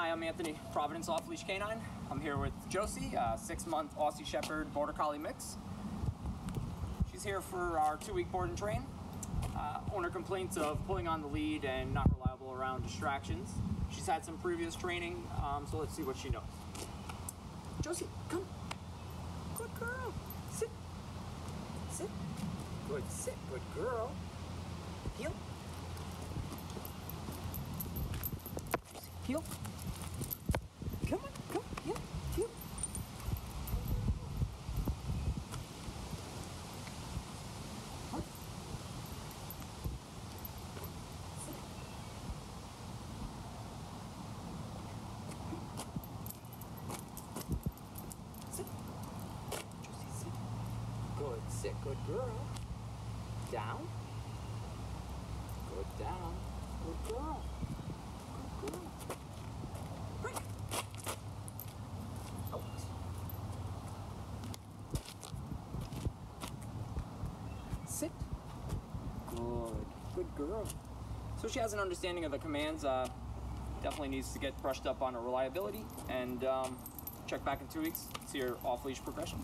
Hi, I'm Anthony, Providence Off Leash Canine. I'm here with Josie, a 6-month Aussie Shepherd Border Collie Mix. She's here for our 2-week board and train. Owner complaints of pulling on the lead and not reliable around distractions. She's had some previous training, so let's see what she knows. Josie, come. Good girl. Sit. Sit. Good. Sit. Good girl. Heel. Heel. Come on. Come. Heel. Heel. Huh? Sit. Josie, sit. Good. Sit. Good girl. Down. Good. Down. Good girl. Good girl. Break. Out. Sit. Good. Good girl. So she has an understanding of the commands. Definitely needs to get brushed up on her reliability, and check back in 2 weeks, see her off-leash progression.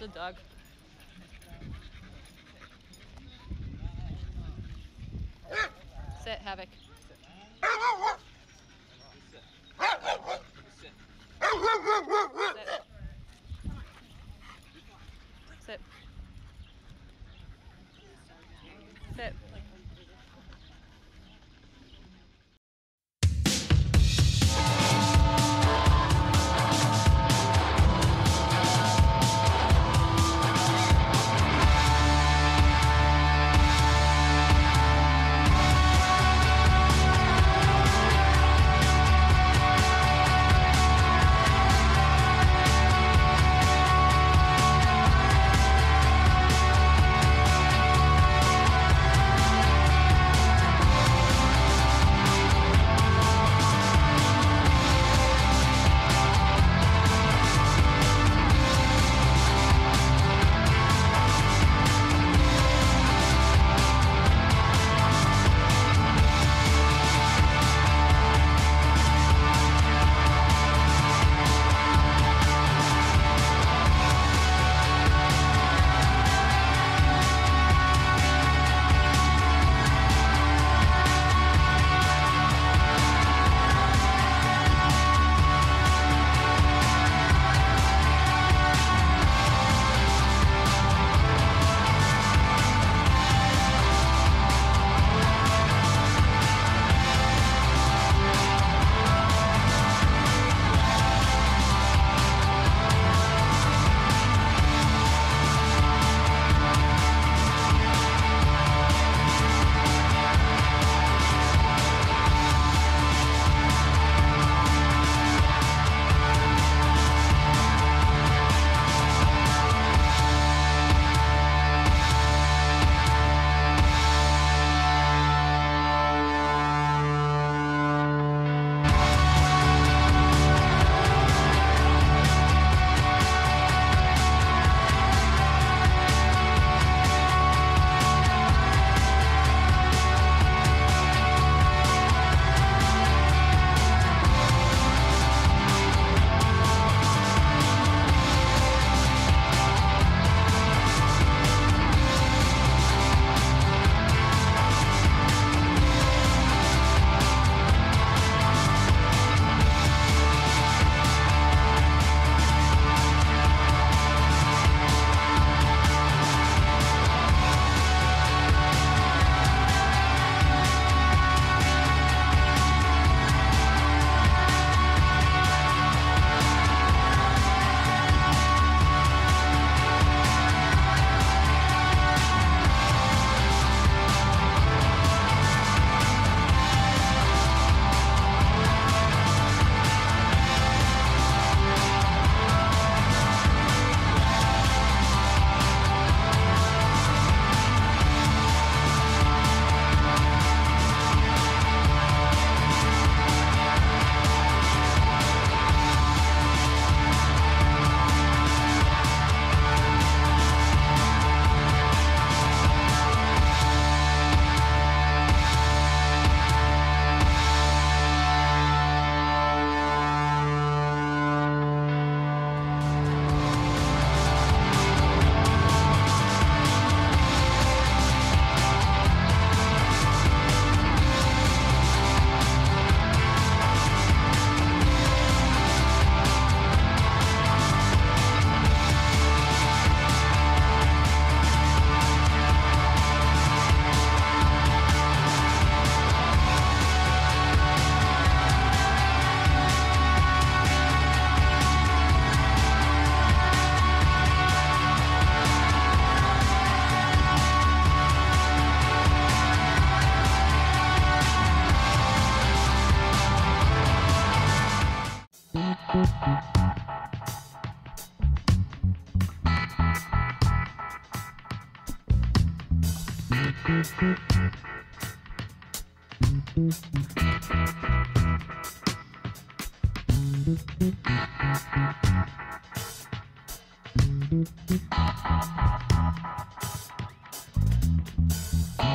It's a dog. Sit, Havoc. Sit.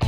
Sit.